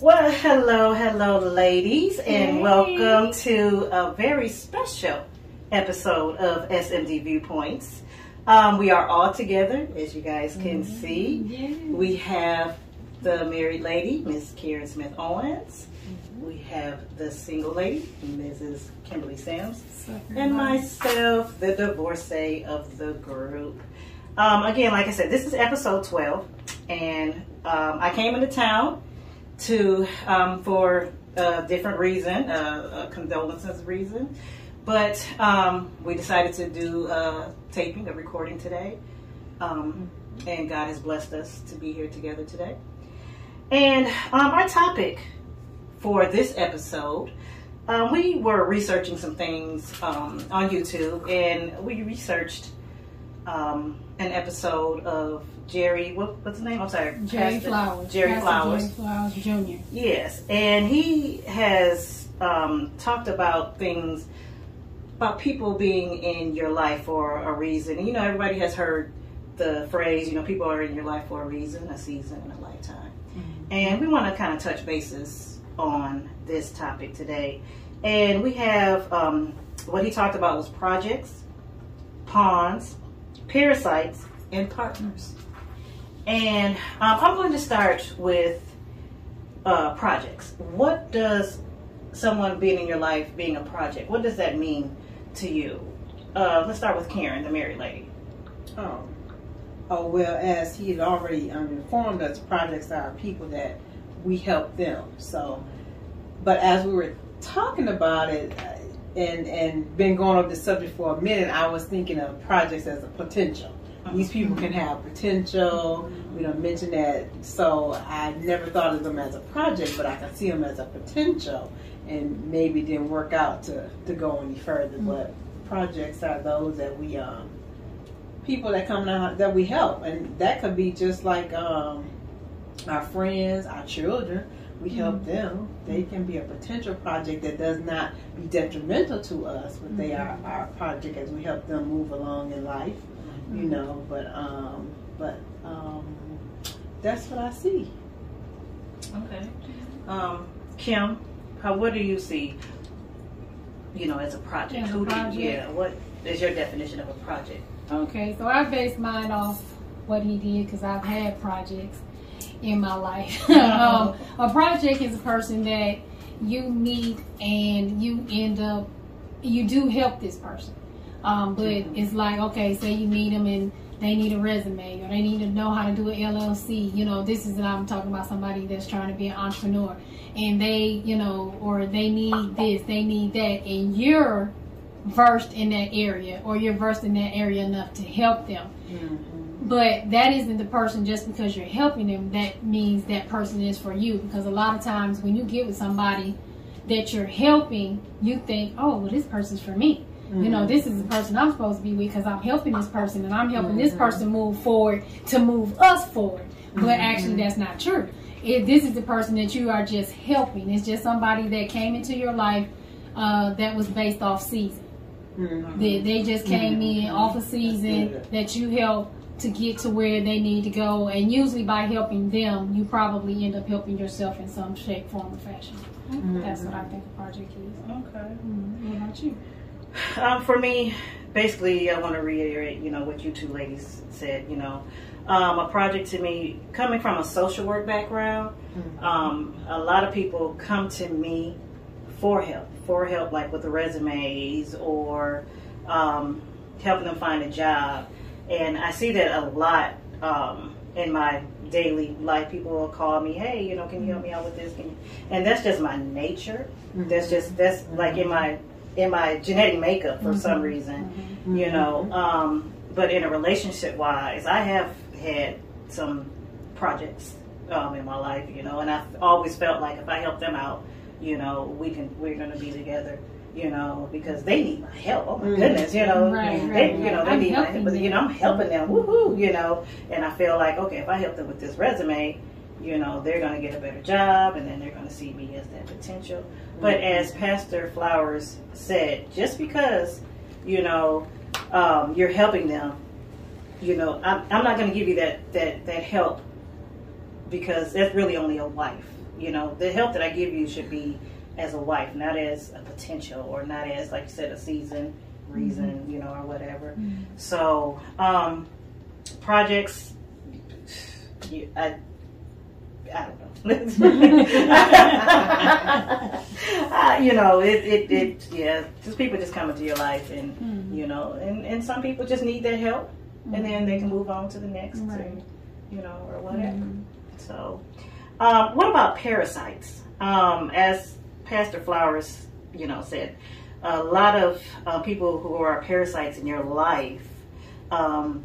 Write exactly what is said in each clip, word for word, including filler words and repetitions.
Well, hello, hello, ladies, and hey. Welcome to a very special episode of S M D Viewpoints. Um, we are all together, as you guys can mm-hmm. see. Yeah. We have the married lady, Miss Karen Smith Owens. Mm-hmm. We have the single lady, Missus Kimberly Sims, so and nice. myself, the divorcee of the group. Um, again, like I said, this is episode twelve, and um, I came into town to um, for a different reason, uh, a condolences reason, but um, we decided to do a taping, a recording today, um, and God has blessed us to be here together today. And um, our topic for this episode, um, we were researching some things um, on YouTube, and we researched um, an episode of Jerry, what, what's his name? I'm sorry. Jerry Pastor, Flowers. Jerry Pastor Flowers. Jerry Flowers Junior Yes, and he has um, talked about things, about people being in your life for a reason. And, you know, everybody has heard the phrase, you know, people are in your life for a reason, a season, and a lifetime. Mm-hmm. And we want to kind of touch bases on this topic today. And we have, um, what he talked about was projects, pawns, parasites, and partners. And um, I'm going to start with uh, projects. What does someone being in your life, being a project, what does that mean to you? Uh, let's start with Karen, the married lady. Oh, oh well, as he had already um, informed us, projects are people that we help them. So, but as we were talking about it and, and been going over the subject for a minute, I was thinking of projects as a potential. These people can have potential. We don't mention that, so I never thought of them as a project, but I can see them as a potential, and maybe didn't work out to, to go any further. But projects are those that we, um, people that come out that we help, and that could be just like um, our friends, our children. We help them. They can be a potential project that does not be detrimental to us, but they are our project as we help them move along in life. You know, but um, but um, that's what I see. Okay, um, Kim, how what do you see? You know, as a project, as a project. Who do you, yeah. What is your definition of a project? Okay, so I based mine off what he did because I've had projects in my life. um, a project is a person that you meet and you end up you do help this person. Um, but it's like, okay, say you meet them and they need a resume or they need to know how to do an L L C. You know, this is, and I'm talking about somebody that's trying to be an entrepreneur and they, you know, or they need this, they need that. And you're versed in that area or you're versed in that area enough to help them. Mm-hmm. But that isn't the person just because you're helping them. That means that person is for you, because a lot of times when you get with somebody that you're helping, you think, oh, well, this person's for me. You know, this is the person I'm supposed to be with because I'm helping this person and I'm helping mm-hmm. this person move forward to move us forward. But mm-hmm. actually, that's not true. It, this is the person that you are just helping. It's just somebody that came into your life uh, that was based off season. Mm-hmm. They, they just came mm-hmm. in off a season that you helped to get to where they need to go. And usually by helping them, you probably end up helping yourself in some shape, form, or fashion. Mm-hmm. That's what I think a project is. Okay. Mm-hmm. What about you? Um, for me, basically, I want to reiterate, you know, what you two ladies said, you know, um, a project to me, coming from a social work background, mm-hmm. um, a lot of people come to me for help, for help, like with the resumes or um, helping them find a job. And I see that a lot um, in my daily life. People will call me, hey, you know, can you help me out with this? Can you? And that's just my nature. Mm-hmm. That's just, that's mm-hmm. like in my... in my genetic makeup for mm-hmm. some reason, mm-hmm. you know, um, but in a relationship wise, I have had some projects um, in my life, you know, and I've always felt like if I help them out, you know, we can, we're going to be together, you know, because they need my help. Oh my goodness, you know, right, they, right, you know, they I'm need my help, but you know, I'm helping them, woohoo, you know, and I feel like, okay, if I help them with this resume, you know, they're going to get a better job and then they're going to see me as that potential. But as Pastor Flowers said, just because, you know, um, you're helping them, you know, I'm, I'm not going to give you that, that, that help because that's really only a wife. You know, the help that I give you should be as a wife, not as a potential, or not as, like you said, a season, reason, mm-hmm. you know, or whatever. Mm-hmm. So, um, projects, you, I, I don't know. uh, you know, it, it, it, yeah, just people just come into your life, and, mm-hmm. you know, and, and some people just need that help, mm-hmm. and then they can move on to the next, right. and, you know, or whatever. Mm-hmm. So, um, what about parasites? Um, as Pastor Flowers, you know, said, a lot of uh, people who are parasites in your life, um,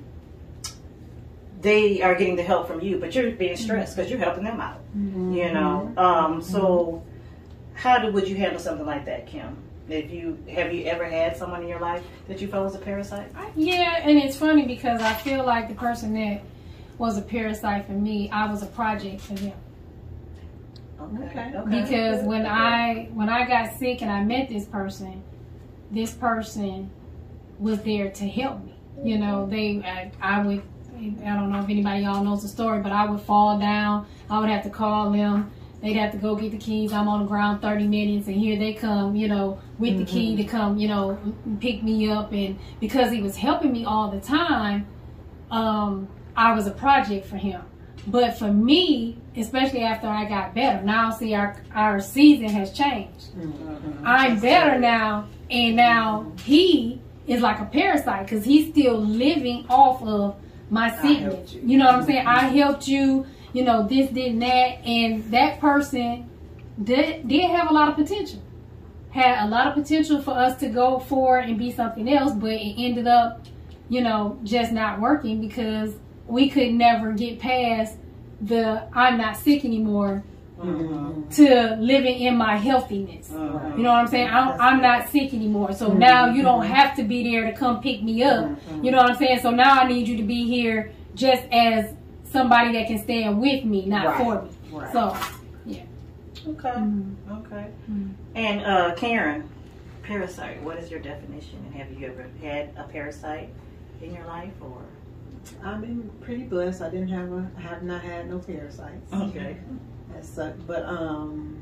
they are getting the help from you, but you're being stressed because mm-hmm. you're helping them out, mm-hmm. you know. Um, so how do, would you handle something like that, Kim? If you, have you ever had someone in your life that you felt was a parasite? Yeah, and it's funny because I feel like the person that was a parasite for me, I was a project for them. Okay. Okay. Because when okay. I when I got sick and I met this person, this person was there to help me. You know, they I, I would I don't know if anybody y'all knows the story, but I would fall down. I would have to call them. They'd have to go get the keys. I'm on the ground thirty minutes, and here they come. You know, with mm-hmm. the key to come. You know, pick me up, and because he was helping me all the time, um, I was a project for him. But for me, especially after I got better, now see our our season has changed. Mm-hmm. I'm better now, and now mm-hmm. he is like a parasite because he's still living off of my sickness. You. you know what I'm saying? Mm-hmm. I helped you, you know, this, did that, and that person did, did have a lot of potential. Had a lot of potential for us to go forward and be something else, but it ended up, you know, just not working because we could never get past the I'm not sick anymore mm-hmm. to living in my healthiness. Mm-hmm. You know what I'm saying? I'm, I'm not sick anymore. So mm-hmm. now you don't have to be there to come pick me up. Mm-hmm. You know what I'm saying? So now I need you to be here just as somebody that can stand with me, not right. for me. Right. So, yeah. Okay. Mm-hmm. Okay. Mm-hmm. And uh, Karen, parasite, what is your definition? And have you ever had a parasite in your life, or? I've been pretty blessed. I didn't have a, have not had no parasites. Okay. As such, but um,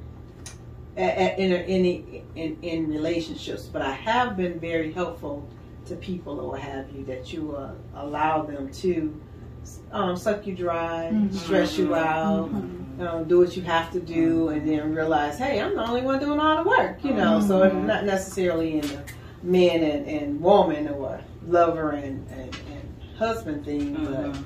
at, at, in in in in relationships, but I have been very helpful to people or what have you, that you uh, allow them to um, suck you dry, mm-hmm. stress you out, mm-hmm. um, do what you have to do, and then realize, hey, I'm the only one doing all the work, you know. Mm-hmm. So not necessarily in the men and, and woman or lover and and. and husband thing, but, mm-hmm.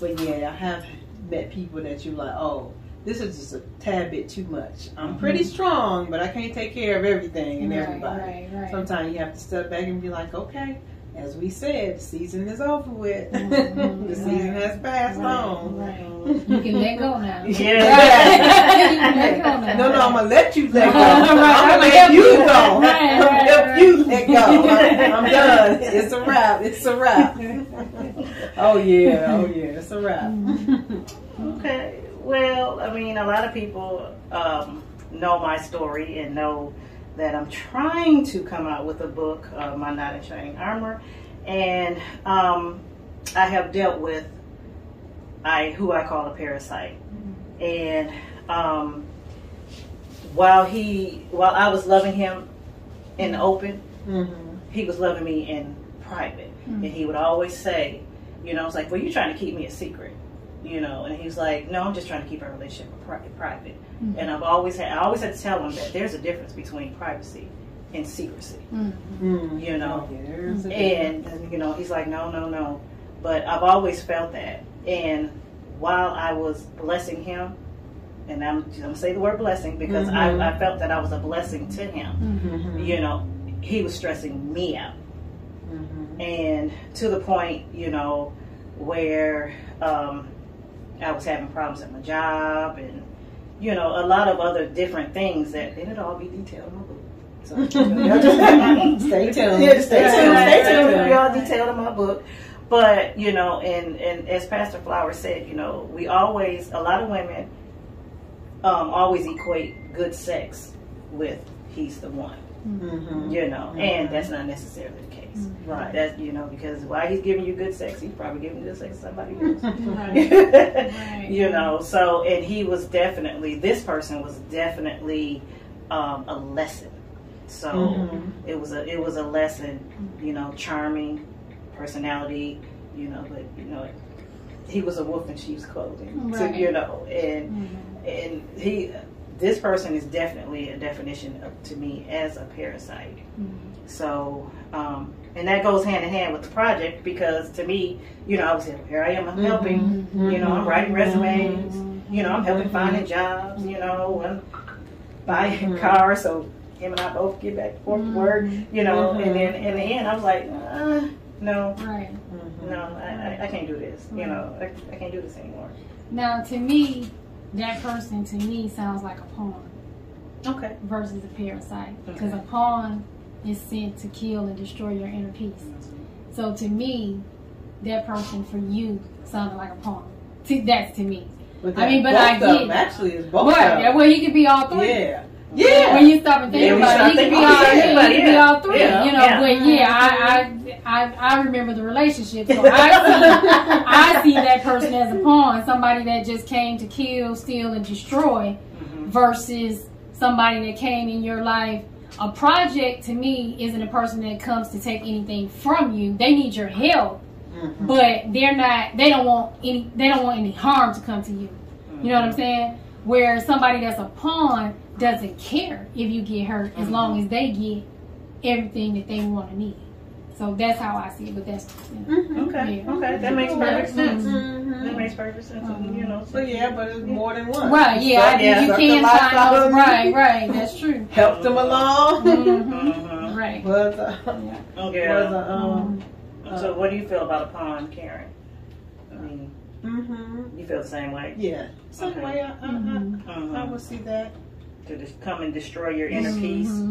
but yeah, I have met people that you like, oh, this is just a tad bit too much. I'm mm-hmm. pretty strong, but I can't take care of everything and right, everybody. Right, right. Sometimes you have to step back and be like, okay, as we said, the season is over with. Mm-hmm. The season has passed right, on. Right. You can let go now. Yeah. No, no, I'm going to let you let go. I'm going to let you go. I'm going to let you let go. I'm done. It's a wrap. It's a wrap. Oh, yeah. Oh, yeah. It's a wrap. Okay. Well, I mean, a lot of people um, know my story and know that I'm trying to come out with a book, uh, My Knight in Shining Armor, and um, I have dealt with I who I call a parasite. Mm-hmm. And um, while he, while I was loving him in the open, mm-hmm. he was loving me in private, mm-hmm. and he would always say, you know, I was like, well, you're trying to keep me a secret, you know, and he was like, no, I'm just trying to keep our relationship private. Mm-hmm. And I've always had, I always had to tell them that there's a difference between privacy and secrecy, mm-hmm. you know, yeah, and, you know, he's like, no, no, no. But I've always felt that. And while I was blessing him, and I'm, I'm going to say the word blessing because mm-hmm. I, I felt that I was a blessing to him, mm-hmm. you know, he was stressing me out. Mm-hmm. And to the point, you know, where um, I was having problems at my job and, you know, a lot of other different things that it'll all be detailed in my book. So, you know, just, stay tuned. Yeah, stay tuned. Stay tuned. It'll be all detailed in my book. But, you know, and, and as Pastor Flowers said, you know, we always, a lot of women um, always equate good sex with he's the one. Mm-hmm. You know, mm-hmm. and that's not necessarily the case. Mm-hmm. Right. That's, you know, because while he's giving you good sex, he's probably giving good sex to somebody else. Right. Right. You know, so, and he was definitely, this person was definitely um, a lesson. So mm-hmm. it was a it was a lesson, you know, charming personality, you know, but you know, he was a wolf in sheep's clothing, right. So, you know, and mm-hmm. and he this person is definitely a definition of, to me, as a parasite. Mm-hmm. So um, and that goes hand in hand with the project, because to me, you know, I was saying, here I am, I'm helping, mm-hmm. you know, I'm writing resumes, mm-hmm. you know, I'm helping finding jobs, you know, and buying mm-hmm. cars. So him and I both get back and forth to work, you know, mm-hmm. and then in the end I was like, uh, no, right. mm-hmm. no, I, I can't do this, mm-hmm. you know, I, I can't do this anymore. Now, to me, that person, to me, sounds like a pawn. Okay. Versus a parasite. Okay. Because a pawn is sent to kill and destroy your inner peace. Mm-hmm. So to me, that person for you sounded like a pawn. See, that's to me. But I mean, but I get. Actually, it's both. Right. Well, you could be all three. Yeah. Yeah. When you stop and think yeah, about it, he could be, yeah. be all three. Yeah. You know, yeah. but yeah, I, I I I remember the relationship. So I see I see that person as a pawn, somebody that just came to kill, steal, and destroy, mm-hmm. versus somebody that came in your life. A project to me isn't a person that comes to take anything from you. They need your help, mm-hmm. but they're not. They don't want any. They don't want any harm to come to you. Mm-hmm. You know what I'm saying? Where somebody that's a pawn doesn't care if you get hurt, as mm-hmm. long as they get everything that they want to need. So that's how I see it. But that's you know, mm-hmm. okay. Yeah. Okay, that makes perfect sense. Mm-hmm. That makes perfect sense. Mm-hmm. You know, so yeah, but it's more than one. Right? Yeah, so, I, yeah you can find those. Right? Right? That's true. Help them along. Mm-hmm. Mm-hmm. Right. But, uh, yeah. Okay. But, uh, um, mm-hmm. So, what do you feel about a pawn, Karen? I mean, mm-hmm. you feel the same way? Yeah. Same okay. way. I, I, mm-hmm. I, I, I would see that. To just come and destroy your inner mm-hmm.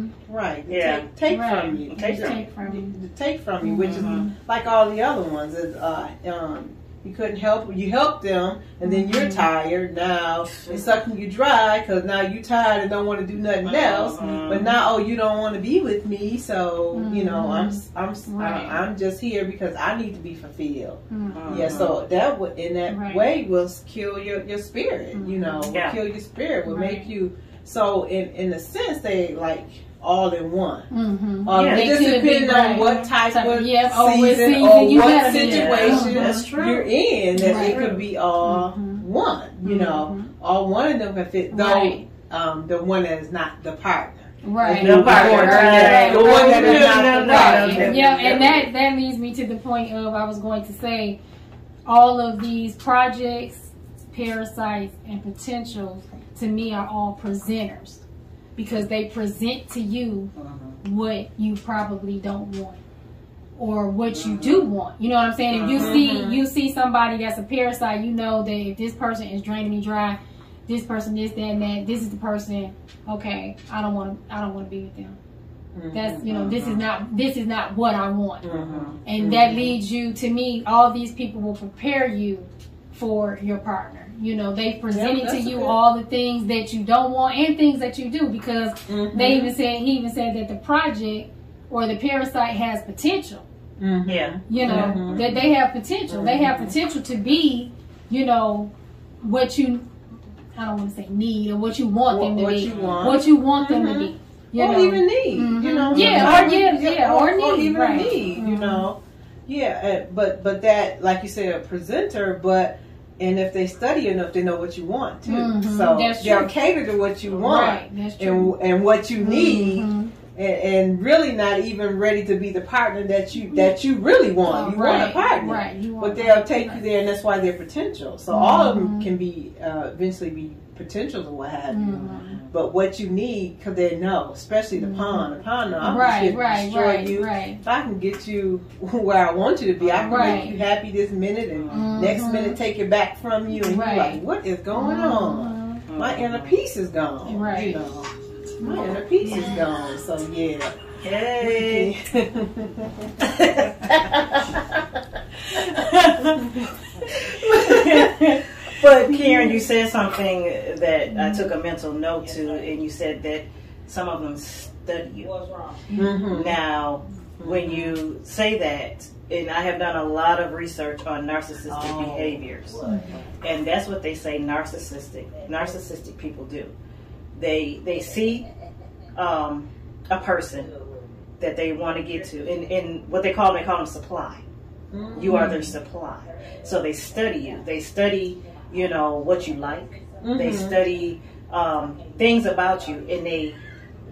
peace. Right. Yeah. Take, take right. from you. Take, take from you. you. Take from you, which mm-hmm. is like all the other ones. Is, uh, um, you couldn't help. You helped them, and then you're tired now. It's sucking you dry because now you're tired and don't want to do nothing else. Mm-hmm. But now, oh, you don't want to be with me, so mm-hmm. you know I'm I'm right. I, I'm just here because I need to be fulfilled. Mm-hmm. Yeah. So that would in that right. way will kill your your spirit. Mm-hmm. You know, will yeah. kill your spirit. Will right. make you. So in in a sense, they like all in one. Mm-hmm. um, yeah, it just depends right. on what type so, of yep, season, season or you what situation that's you're in. That right. it could be all mm-hmm. one. You mm-hmm. know, all one of them can fit. Though right. um, the one that is not the partner, right? The, the partner, right. Right. the one that is not no, the partner. No, no. Yeah, and that that leads me to the point of I was going to say, all of these projects, parasites, and potentials. To me are all presenters, because they present to you mm-hmm. what you probably don't want or what mm-hmm. you do want. You know what I'm saying? If you mm-hmm. see you see somebody that's a parasite, you know that if this person is draining me dry, this person this, that, and that, this is the person, okay, I don't wanna I don't wanna be with them. Mm-hmm. That's you know, mm-hmm. this is not this is not what I want. Mm-hmm. And mm-hmm. that leads you to me, all these people will prepare you for your partner. You know, they presented yep, to you all the things that you don't want and things that you do, because mm-hmm. they even said he even said that the project or the parasite has potential. Mm-hmm. Yeah, you know mm-hmm. that they have potential. Mm-hmm. They have potential to be, you know, what you I don't want to say need or what you want what, them to what be, you want. what you want mm-hmm. them to be, you or know. even need, mm-hmm. you know, yeah, or yeah, yeah, or, or need, or even right. need, mm-hmm. you know, yeah, but but that like you said, a presenter, but. And if they study enough, they know what you want too. Mm-hmm. So that's they're true. catered to what you want right. that's true. and and what you need, mm-hmm. and, and really not even ready to be the partner that you that you really want. You right. want a partner, right. you want but they'll right. take you there, and that's why they're potential. So mm-hmm. all of them can be uh, eventually be potentials or what have you. Mm-hmm. But what you need, because they know, especially the mm-hmm. pawn, the pawn, no, I'm right, gonna right, destroy right, you. Right. If I can get you where I want you to be, I can right. make you happy this minute and mm-hmm. next minute take it back from you, and right. you're like, what is going mm-hmm. on? Mm-hmm. My inner peace is gone. Right. You know, my yeah. inner peace yeah. is gone. So yeah. Hey. Hey. But Karen, you said something that I took a mental note to, and you said that some of them study you. What's wrong? Mm-hmm. Now, mm-hmm. when you say that, and I have done a lot of research on narcissistic oh, behaviors, what? And that's what they say narcissistic narcissistic people do. They they see um, a person that they want to get to, and, and what they call them, they call them supply. Mm-hmm. You are their supply. So they study you. They study, you know, what you like. Mm-hmm. They study um, things about you, and they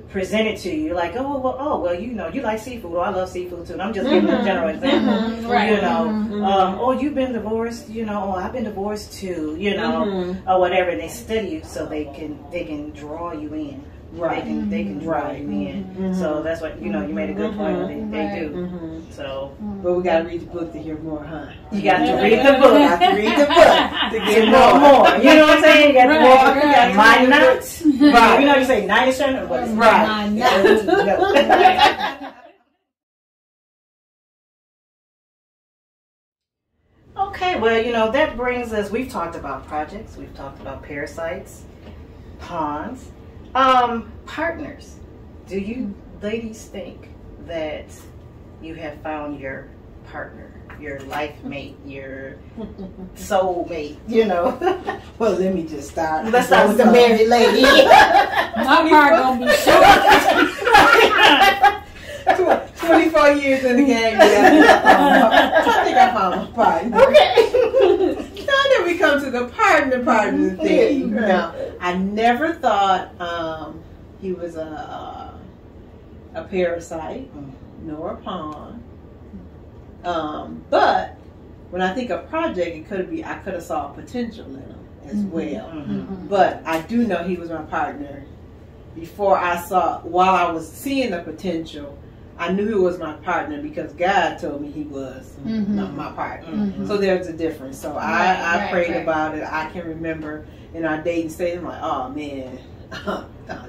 present it to you like, oh, well, oh, well, you know, you like seafood. Well, I love seafood too. And I'm just mm-hmm. giving a general example. Mm-hmm. Right. You know, mm-hmm. um, oh, you've been divorced. You know, oh, I've been divorced too. You know, mm-hmm. or whatever. And they study you so they can they can draw you in. Right. They can mm-hmm. they can draw right. you in. Mm-hmm. So that's what you know. You made a good point. Mm-hmm. They, they right. do. Mm-hmm. So, but we gotta read the book to hear more, huh? You got to read the book. You got to read the book to get more. more. You know what I'm saying? You got right. more. You got my nuts. Right. You know you say nice and but it's right. right. Okay. Well, you know that brings us. We've talked about projects. We've talked about parasites, pawns. Um, partners, do you ladies think that you have found your partner, your life mate, your soul mate, you know? Well, let me just start. Let's start with the married lady. My partner gonna be short. twenty-four years in the game. Yeah. I think I found a partner. Okay. We come to the partner partner thing. Right. Now, I never thought um, he was a a parasite mm-hmm. nor a pawn. Um, but when I think of project, it could be I could have saw potential in him as mm-hmm. well. Mm-hmm. But I do know he was my partner before I saw. While I was seeing the potential, I knew he was my partner because God told me he was mm-hmm. not my partner. Mm-hmm. So there's a difference. So right, I, I right, prayed right. about it. I can remember in our dating stage, I'm like, oh man,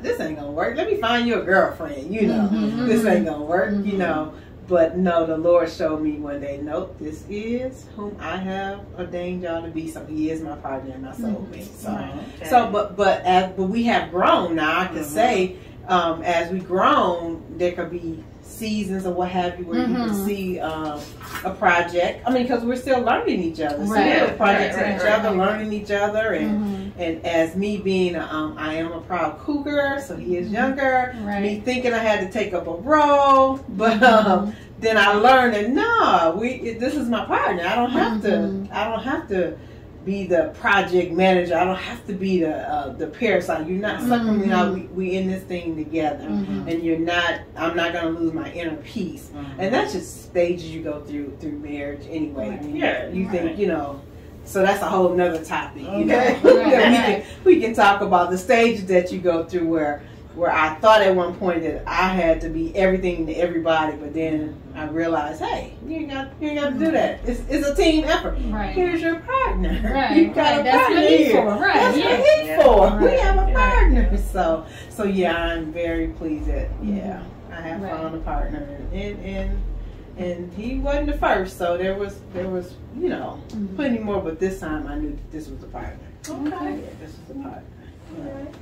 this ain't gonna work. Let me find you a girlfriend, you know. Mm-hmm. This ain't gonna work, mm-hmm. you know. But no, the Lord showed me one day, nope, this is whom I have ordained y'all to be. So he is my partner and my soulmate. So, okay. so but but as but we have grown now, I can mm-hmm. say um, as we grown, there could be seasons or what have you, where mm-hmm. you can see um, a project. I mean, because we're still learning each other, so right. we're projecting right, right, each right, other, right. learning each other, and mm-hmm. and as me being, um, I am a proud cougar, so he is younger. Right. Me thinking I had to take up a role, but um, mm-hmm. then I learned, and no, we this is my partner. I don't have mm-hmm. to. I don't have to be the project manager. I don't have to be the uh, the parasite. You're not sucking mm-hmm. me out. We, we in this thing together, mm-hmm. and you're not. I'm not gonna lose my inner peace. Mm-hmm. And that's just stages you go through through marriage anyway. Right. I mean, yeah, you right. think you know. So that's a whole nother topic. Okay. You know? Right. we, can, we can talk about the stages that you go through where where I thought at one point that I had to be everything to everybody, but then I realized, hey, you ain't got, you ain't got to do that. It's, it's a team effort. Right. Here's your partner. Right. You've got right. a That's partner what he's for. Right. That's yeah. what he's yeah. for. Right. We have a yeah. partner. So, so yeah, I'm very pleased that yeah, I have right. found a partner, and and and he wasn't the first, so there was there was you know mm-hmm. plenty more, but this time I knew that this was a partner. Okay. okay. Yeah, this was a partner. All right.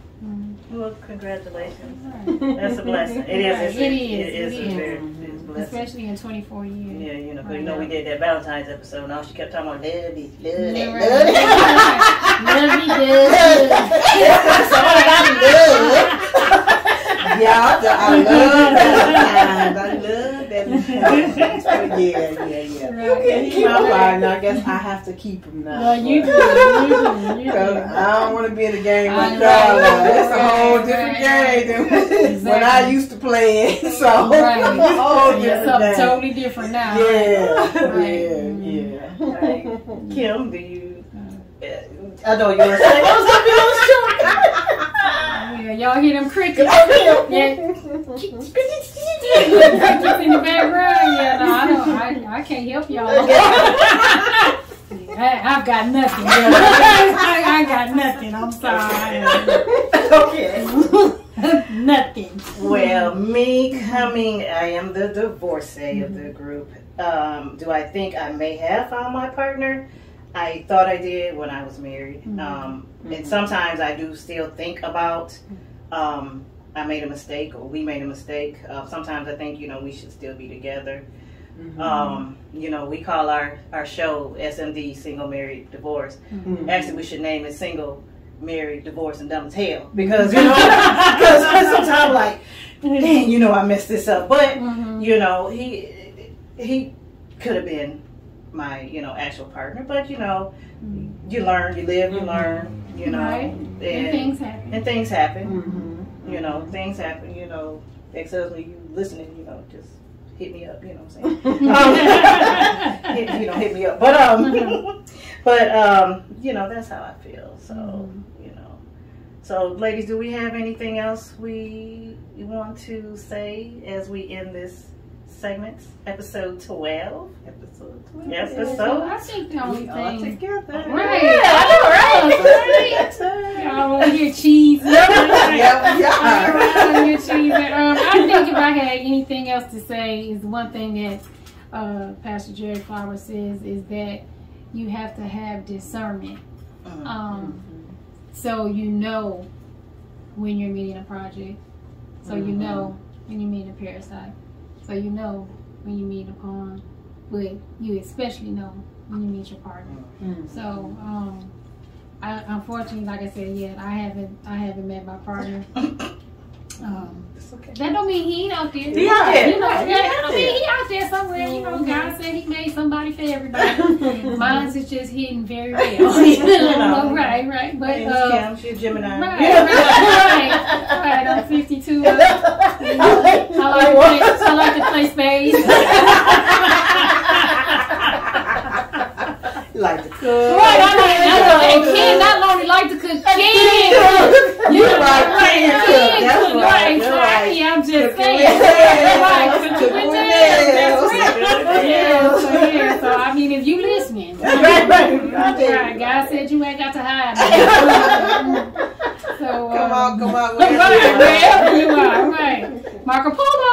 Well, congratulations. Right. That's a blessing. It is. It, it is. It is. It is. A very, it is a blessing. Especially in twenty-four years. Yeah, you know, because right. you know we did that Valentine's episode, and all she kept talking about love is love. Yeah, right. Love is love. It's all about love. Yeah, I love Valentine's. I love Valentine's. Yeah, yeah, yeah. Right. You can keep my partner. I guess I have to keep him now. No, you do. You do. You do. I don't want to be in a game like that. It's a whole right, different right. game than exactly. when I used to play it. So right. it's a whole different it's something game. Totally different now. Yeah, right. yeah, yeah. Right. Kim, do you? I know you were saying I was gonna be on the show. Yeah, y'all hear them crickets? Yeah, crickets in the background. Yeah, no, I don't. I, I can't help y'all. I, I've got nothing. I, I got nothing. I'm sorry. Okay. Nothing. Well, me coming, I am the divorcee mm-hmm. of the group. Um, do I think I may have found my partner? I thought I did when I was married. Mm-hmm. Um, mm-hmm. And sometimes I do still think about um, I made a mistake or we made a mistake. Uh, sometimes I think, you know, we should still be together. Mm-hmm. Um, you know, we call our, our show S M D, Single, Married, Divorced. Mm-hmm. Actually, we should name it Single, Married, Divorced, and Dumb as Hell. Because, you know, because sometimes like, dang, you know, I messed this up. But, mm-hmm. you know, he, he could have been my, you know, actual partner. But, you know, mm-hmm. you learn, you live, you mm-hmm. learn, you know. Right. And, and things happen. And things happen. Mm-hmm. You know, things happen, you know. Ex-husband, you listening, you know, just... hit me up, you know what I'm saying? um, hit, you know, hit me up. But, um, but um, you know, that's how I feel. So, mm-hmm. you know. So, ladies, do we have anything else we want to say as we end this segment? Episode twelve. Episode twelve. Episode. So I think the only we thing. All together. Right. Yeah, I know, right? Y'all want your cheese. Yeah, yeah. Your cheese. Um, I think if I had anything else to say, is one thing that uh, Pastor Jerry Farmer says is that you have to have discernment. Mm-hmm. Um, mm-hmm. So you know when you're meeting a project. So mm-hmm. you know when you're meeting a parasite. So you know when you meet a pawn, but you especially know when you meet your partner. Mm-hmm. So um, I, unfortunately, like I said, yeah, I haven't, I haven't met my partner. Um, okay. That don't mean he ain't out there. He out there. You know, yeah, that, I mean, he out there somewhere. You know, God said He made somebody for everybody. Mine's is just hidden very well. You know, oh, right, right. But uh, yeah, she's Gemini. Right, right, right, right. I'm fifty-two. Uh, you know, I, like play, I like to play spades. Like to cook. Right, I like that. And Ken, not only like to cook, Ken. You like Ken cook. Right, right. I'm just saying. Right. So I mean, if you listening, right, right. God said you ain't got to hide. So come on, come on, wherever you are, right? Marco Polo.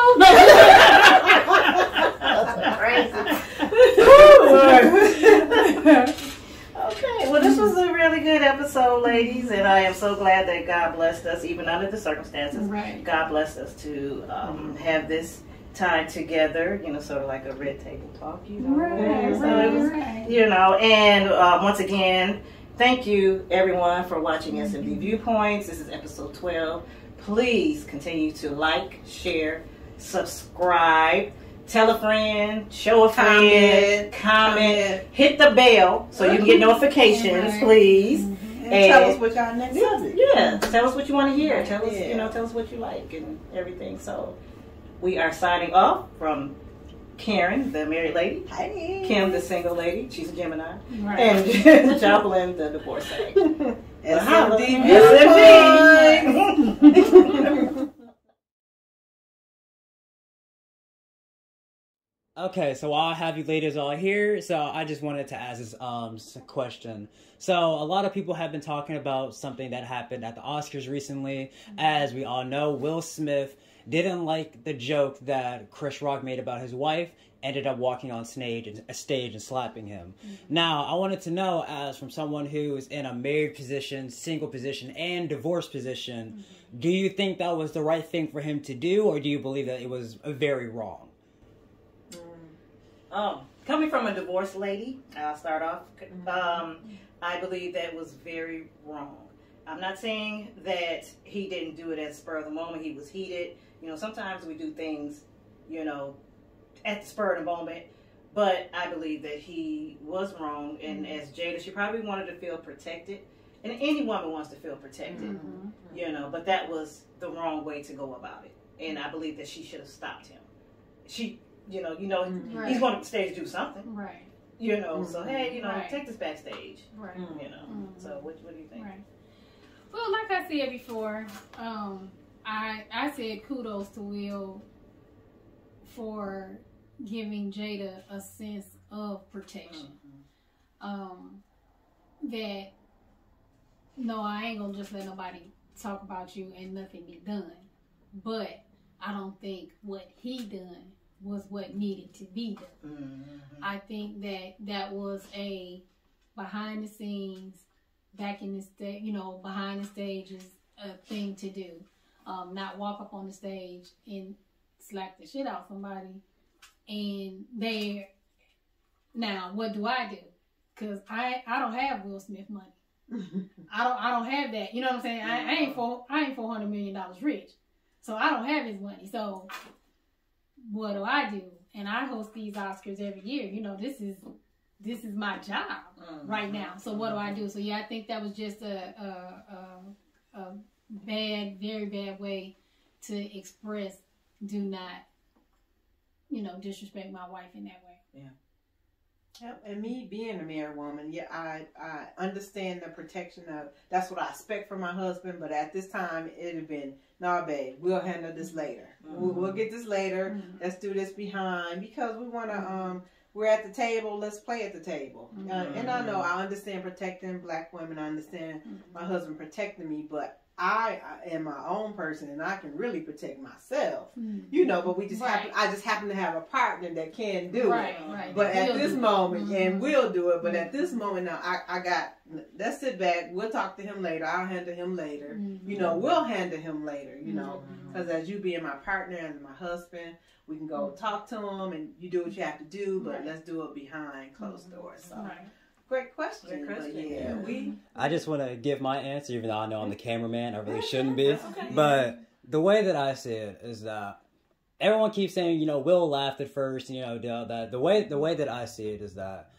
Okay, well, this was a really good episode, ladies, and I am so glad that God blessed us, even under the circumstances. Right. God blessed us to um, have this time together, you know, sort of like a red table talk, you know. Right, so right, it was, right. You know, and uh, once again, thank you, everyone, for watching S M D Viewpoints. This is episode twelve. Please continue to like, share, subscribe. Tell a friend, show a friend, comment, comment, hit the bell so you can get notifications, please. Mm-hmm. And, and tell us what y'all next subject. Yeah, tell us what you want to hear. Tell us, yeah. you know, tell us what you like and everything. So we are signing off from Karen, the married lady, hey. Kim, the single lady, she's a Gemini, right. and Joplyn, the divorcee. S M D. Okay, so I'll have you ladies all here. So I just wanted to ask this um question. So a lot of people have been talking about something that happened at the Oscars recently. As we all know, Will Smith didn't like the joke that Chris Rock made about his wife. Ended up walking on stage and a stage and slapping him. Mm-hmm. Now, I wanted to know, as from someone who is in a married position, single position, and divorce position, mm-hmm. do you think that was the right thing for him to do, or do you believe that it was very wrong? Um, coming from a divorced lady, I'll start off, um, I believe that was very wrong. I'm not saying that he didn't do it at the spur of the moment, he was heated. You know, sometimes we do things, you know, at the spur of the moment, but I believe that he was wrong. And as Jada, she probably wanted to feel protected, and any woman wants to feel protected, mm-hmm. you know, but that was the wrong way to go about it. And I believe that she should have stopped him. She... You know, you know, right. he's going to stage to do something. Right. You know, mm-hmm. so hey, you know, right. take this backstage. Right. You know, mm-hmm. so what, what do you think? Right. Well, like I said before, um, I I said kudos to Will for giving Jada a sense of protection. Mm-hmm. Um, that no, I ain't gonna just let nobody talk about you and nothing be done. But I don't think what he done was what needed to be done. Mm-hmm. I think that that was a behind the scenes, back in the stage, you know, behind the stages, a thing to do. um, not walk up on the stage and slap the shit out somebody. And they, now what do I do? Cause I, I don't have Will Smith money. I don't I don't have that. You know what I'm saying? I, I ain't four I ain't four hundred million dollars rich, so I don't have his money. So what do I do? And I host these Oscars every year. You know, this is this is my job mm-hmm. right now. So what do I do? So yeah, I think that was just a a, a, a bad, very bad way to express. Do not, you know, disrespect my wife in that way. Yeah. Yep. And me being a married woman, yeah, I, I understand the protection of, that's what I expect from my husband, but at this time, it had been, nah, babe, we'll handle this later. Mm-hmm. we'll, we'll get this later. Mm-hmm. Let's do this behind, because we want to, um, we're at the table, let's play at the table. Mm-hmm. uh, and I know, I understand protecting black women, I understand mm-hmm. my husband protecting me, but I am my own person, and I can really protect myself, you know. But we just right. happen, I just happen to have a partner that can do right, it. Right. But at this moment, mm-hmm. and we'll do it. But mm-hmm. at this moment, now I, I got. Let's sit back. We'll talk to him later. I'll handle him later. Mm-hmm. You know, we'll handle him later. You know, because mm-hmm. as you being my partner and my husband, we can go mm-hmm. talk to him, and you do what you have to do. But right. let's do it behind closed mm-hmm. doors. So. Right. Great question, Chris. Yeah, we. I just want to give my answer, even though I know I'm the cameraman. I really shouldn't be. Okay. But the way that I see it is that everyone keeps saying, you know, Will laughed at first, you know, that the way the way that I see it is that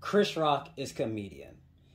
Chris Rock is a comedian.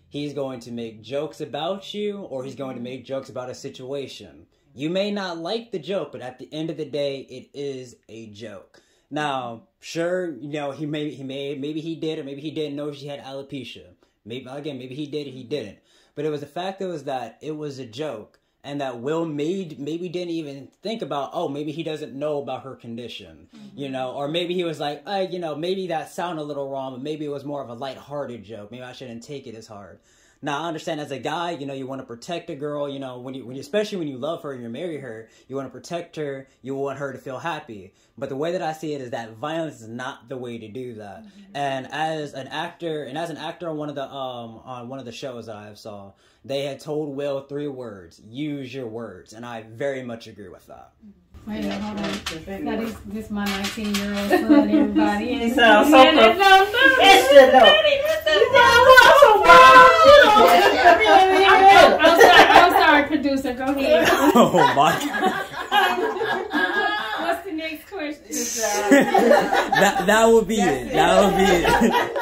He's going to make jokes about you, or he's going to make jokes about a situation. You may not like the joke, but at the end of the day, it is a joke. Now, sure, you know, he may, he may, maybe he did, or maybe he didn't know she had alopecia. Maybe, again, maybe he did, or he didn't. But it was the fact that was that it was a joke, and that Will made, maybe didn't even think about, oh, maybe he doesn't know about her condition, mm-hmm. you know, or maybe he was like, oh, you know, maybe that sounded a little wrong, but maybe it was more of a lighthearted joke. Maybe I shouldn't take it as hard. Now, I understand as a guy, you know, you want to protect a girl, you know, when you, when you, especially when you love her and you marry her, you want to protect her, you want her to feel happy. But the way that I see it is that violence is not the way to do that. Mm-hmm. And as an actor, and as an actor on one of the, um, on one of the shows that I have saw, they had told Will three words, use your words. And I very much agree with that. Mm-hmm. Wait, yeah, hold on. Now, this, this my nineteen-year-old son, everybody. You sound so perfect. It's the dope. I'm sorry, I'm sorry, producer. Go ahead. Oh, my. What's the next question? that, that will be it. That will be it.